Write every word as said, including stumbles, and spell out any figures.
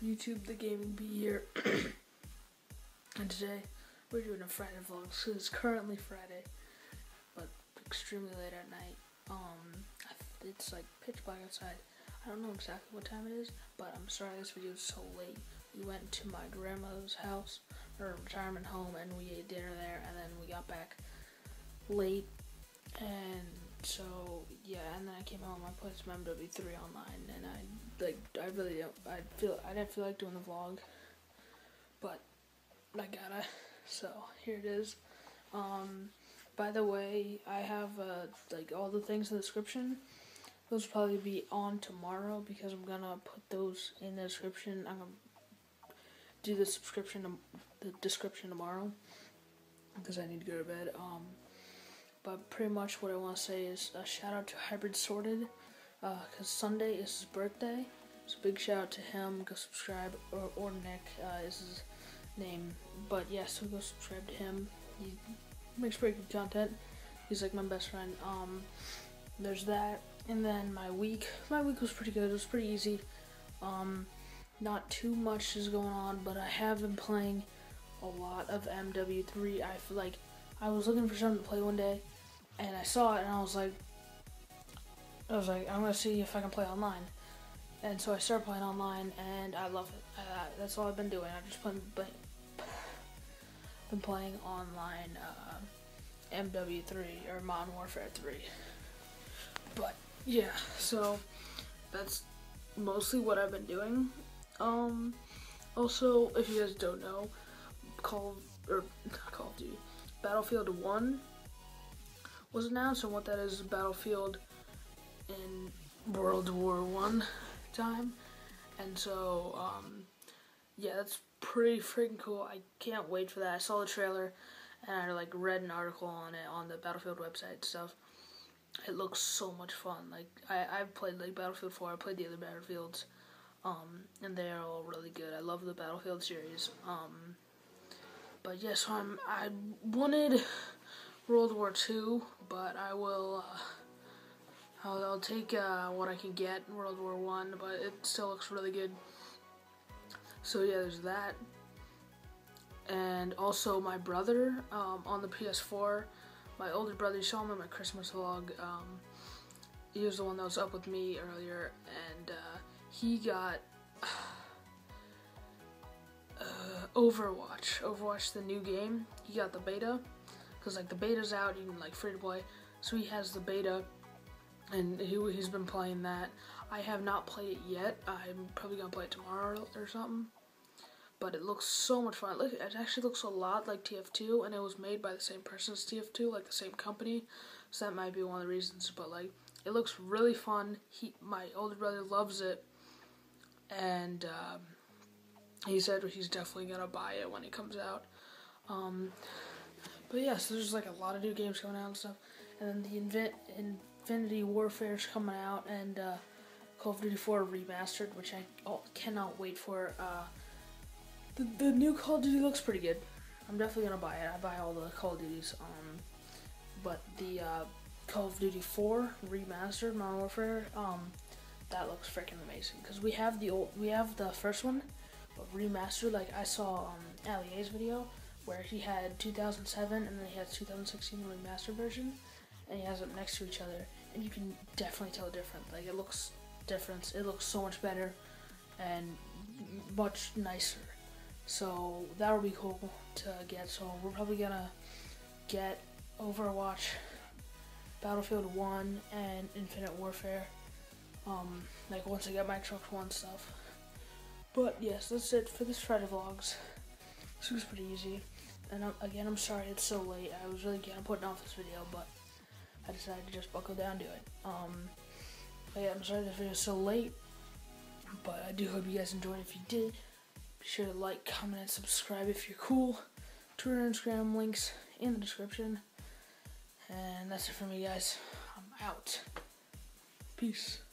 up, YouTube? The Gaming Bee here. And today we're doing a Friday vlog. So it's currently Friday, but extremely late at night. Um, it's like pitch black outside. I don't know exactly what time it is, but I'm sorry this video is so late. We went to my grandmother's house, her retirement home, and we ate dinner there, and then we got back late. And so yeah, and then I came home. I played some M W three online, and I like I really don't. I feel I didn't feel like doing the vlog, but I gotta. So here it is. Um, by the way, I have uh, like all the things in the description. Those will probably be on tomorrow because I'm gonna put those in the description. I'm gonna do the subscription, the description tomorrow because I need to go to bed. Um. But pretty much what I want to say is a shout out to Hybrid Sorted, because uh, Sunday is his birthday, so big shout out to him. Go subscribe, or, or Nick uh, is his name, but yeah, so go subscribe to him. He makes pretty good content. He's like my best friend. Um, there's that, and then my week. My week was pretty good. It was pretty easy. Um, not too much is going on, but I have been playing a lot of M W three. I feel like I was looking for something to play one day, and I saw it, and I was like, I was like, I'm gonna see if I can play online. And so I started playing online, and I love it. Uh, that's all I've been doing. I've just been been playing online uh, M W three or Modern Warfare three. But yeah, so that's mostly what I've been doing. Um, also, if you guys don't know, Call or Call of Duty. Battlefield one was announced, and what that is, Battlefield in World War One time. And so, um, yeah, that's pretty freaking cool. I can't wait for that. I saw the trailer, and I like read an article on it on the Battlefield website and stuff. It looks so much fun. Like I, I've played like Battlefield four. I played the other Battlefields, um, and they are all really good. I love the Battlefield series. Um, But yes, yeah, so I'm. I wanted World War Two, but I will. Uh, I'll, I'll take uh, what I can get in World War One, but it still looks really good. So yeah, there's that. And also my brother um, on the P S four, my older brother. You saw him in my Christmas vlog. Um, he was the one that was up with me earlier, and uh, he got. Uh, Overwatch, Overwatch the new game. He got the beta, cause like the beta's out, you can like free to play. So he has the beta, and he he's been playing that. I have not played it yet. I'm probably gonna play it tomorrow or something. But it looks so much fun. Look, it actually looks a lot like T F two, and it was made by the same person as T F two, like the same company. So that might be one of the reasons. But like, it looks really fun. He, my older brother, loves it, and. Um, He said he's definitely gonna buy it when it comes out. Um, but yeah, so there's like a lot of new games coming out and stuff. And then the Infinity Warfare is coming out, and uh, Call of Duty four Remastered, which I oh, cannot wait for. Uh, the, the new Call of Duty looks pretty good. I'm definitely gonna buy it. I buy all the Call of Duties. Um, but the uh, Call of Duty four Remastered Modern Warfare, um, that looks freaking amazing. Cause we have the old, we have the first one. Remastered, like I saw um, Ali A's video where he had two thousand seven and then he had two thousand sixteen remastered version, and he has them next to each other, and you can definitely tell a difference. Like it looks different. It looks so much better and much nicer. So that would be cool to get. So we're probably gonna get Overwatch, Battlefield one, and Infinite Warfare. Um, like once I get my Xbox One stuff. But yes, that's it for this Friday vlogs. This was pretty easy. And I'm, again, I'm sorry it's so late. I was really gonna put off this video, but I decided to just buckle down and do it. Um, but yeah, I'm sorry this video is so late. But I do hope you guys enjoyed. If you did, be sure to like, comment, and subscribe if you're cool. Twitter and Instagram links in the description. And that's it for me, guys. I'm out. Peace.